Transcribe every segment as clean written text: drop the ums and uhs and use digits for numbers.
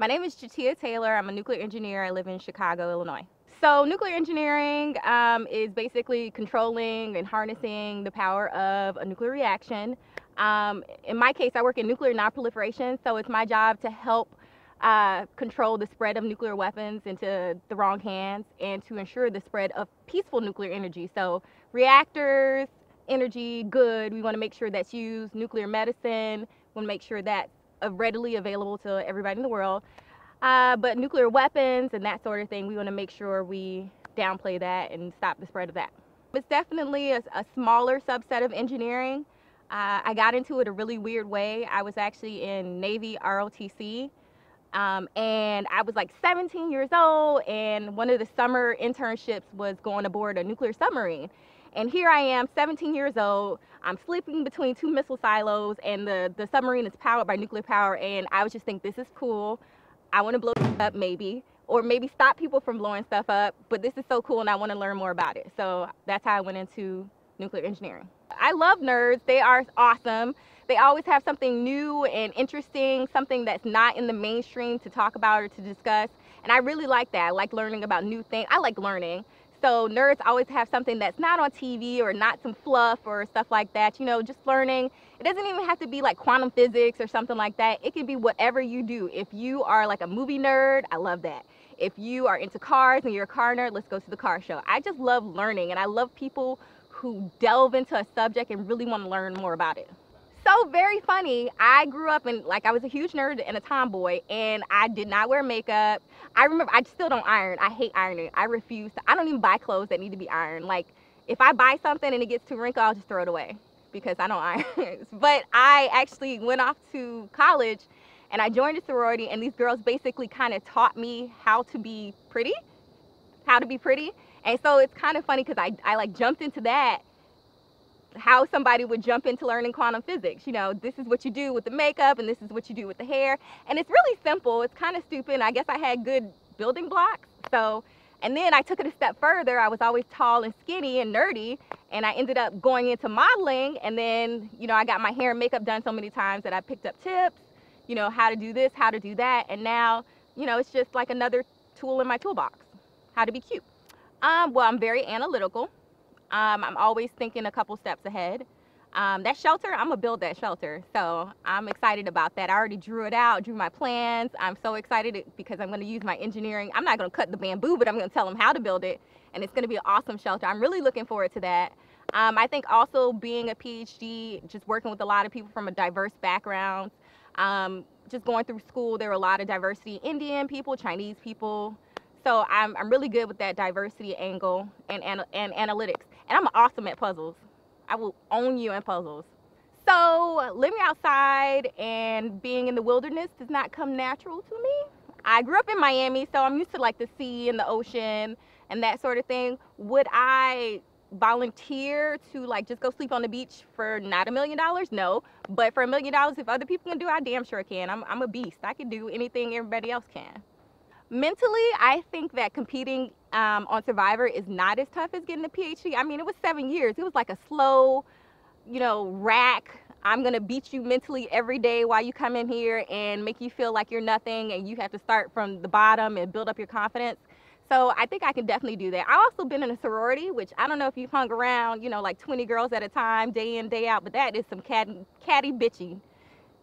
My name is J'Tia Taylor. I'm a nuclear engineer. I live in Chicago, Illinois. So nuclear engineering is basically controlling and harnessing the power of a nuclear reaction. In my case, I work in nuclear nonproliferation, so it's my job to help control the spread of nuclear weapons into the wrong hands and to ensure the spread of peaceful nuclear energy. So reactors, energy, good. We want to make sure that's used. Nuclear medicine, we want to make sure that's readily available to everybody in the world. But nuclear weapons and that sort of thing, we want to make sure we downplay that and stop the spread of that. It's definitely a smaller subset of engineering. I got into it a really weird way. I was actually in Navy ROTC, and I was like 17 years old, and one of the summer internships was going aboard a nuclear submarine. And here I am, 17 years old, I'm sleeping between two missile silos, and the submarine is powered by nuclear power, and I was just thinking, this is cool. I want to blow up maybe, or maybe stop people from blowing stuff up, but this is so cool and I want to learn more about it. So that's how I went into nuclear engineering. I love nerds. They are awesome. They always have something new and interesting, something that's not in the mainstream to talk about or to discuss. And I really like that. I like learning about new things. I like learning. So nerds always have something that's not on TV or not some fluff or stuff like that, you know, just learning. It doesn't even have to be like quantum physics or something like that. It can be whatever you do. If you are like a movie nerd, I love that. If you are into cars and you're a car nerd, let's go to the car show. I just love learning, and I love people who delve into a subject and really want to learn more about it. So very funny. I grew up in, like, I was a huge nerd and a tomboy, and I did not wear makeup. I remember, I still don't iron. I hate ironing. I refuse to. I don't even buy clothes that need to be ironed. Like, if I buy something and it gets too wrinkled, I'll just throw it away because I don't iron. But I actually went off to college and I joined a sorority, and these girls basically kind of taught me how to be pretty, And so it's kind of funny because I like jumped into that. How somebody would jump into learning quantum physics. You know, this is what you do with the makeup, and this is what you do with the hair. And it's really simple. It's kind of stupid. I guess I had good building blocks. So, and then I took it a step further. I was always tall and skinny and nerdy, and I ended up going into modeling. And then, you know, I got my hair and makeup done so many times that I picked up tips, you know, how to do this, how to do that. And now, you know, it's just like another tool in my toolbox, how to be cute. Well, I'm very analytical. I'm always thinking a couple steps ahead. That shelter, I'm gonna build that shelter. So I'm excited about that. I already drew it out, drew my plans. I'm so excited because I'm gonna use my engineering. I'm not gonna cut the bamboo, but I'm gonna tell them how to build it. And it's gonna be an awesome shelter. I'm really looking forward to that. I think also being a PhD, just working with a lot of people from a diverse background, just going through school, there were a lot of diversity, Indian people, Chinese people. So I'm really good with that diversity angle and analytics. And I'm awesome at puzzles. I will own you in puzzles. So living outside and being in the wilderness does not come natural to me. I grew up in Miami, so I'm used to like the sea and the ocean and that sort of thing. Would I volunteer to like just go sleep on the beach for not $1 million? No. But for $1 million, if other people can do it, I damn sure can. I'm a beast. I can do anything everybody else can. Mentally, I think that competing on Survivor is not as tough as getting a PhD. I mean, it was 7 years. It was like a slow, you know, rack. I'm going to beat you mentally every day while you come in here and make you feel like you're nothing, and you have to start from the bottom and build up your confidence. So I think I can definitely do that. I've also been in a sorority, which I don't know if you've hung around, you know, like 20 girls at a time, day in, day out, but that is some catty bitchy.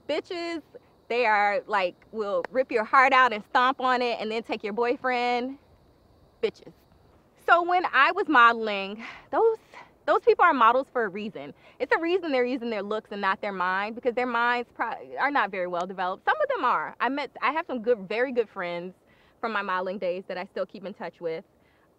Bitches. They are like, will rip your heart out and stomp on it and then take your boyfriend. Bitches. So when I was modeling, those people are models for a reason. It's a reason they're using their looks and not their mind, because their minds are not very well developed. Some of them are. I have some good, very good friends from my modeling days that I still keep in touch with.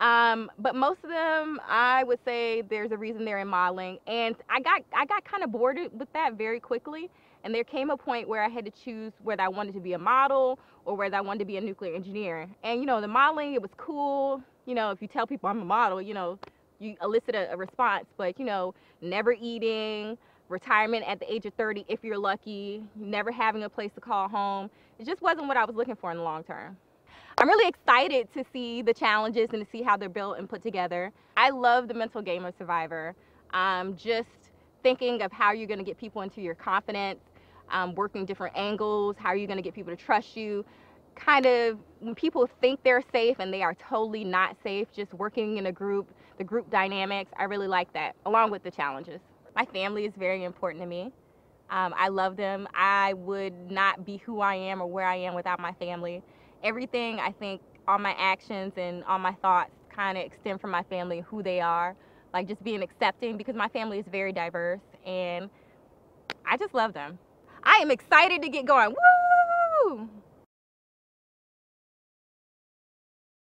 But most of them, I would say there's a reason they're in modeling. And I got kind of bored with that very quickly. And there came a point where I had to choose whether I wanted to be a model or whether I wanted to be a nuclear engineer. And, you know, the modeling, it was cool. You know, if you tell people I'm a model, you know, you elicit a response. But, you know, never eating, retirement at the age of 30 if you're lucky, never having a place to call home. It just wasn't what I was looking for in the long term. I'm really excited to see the challenges and to see how they're built and put together. I love the mental game of Survivor. Just thinking of how you're going to get people into your confidence. Working different angles, how are you going to get people to trust you? kind of, when people think they're safe and they are totally not safe, just working in a group, the group dynamics, I really like that, along with the challenges. My family is very important to me. I love them. I would not be who I am or where I am without my family. Everything, I think, all my actions and all my thoughts kind of extend from my family, who they are. Like just being accepting, because my family is very diverse and I just love them. I am excited to get going. Woo!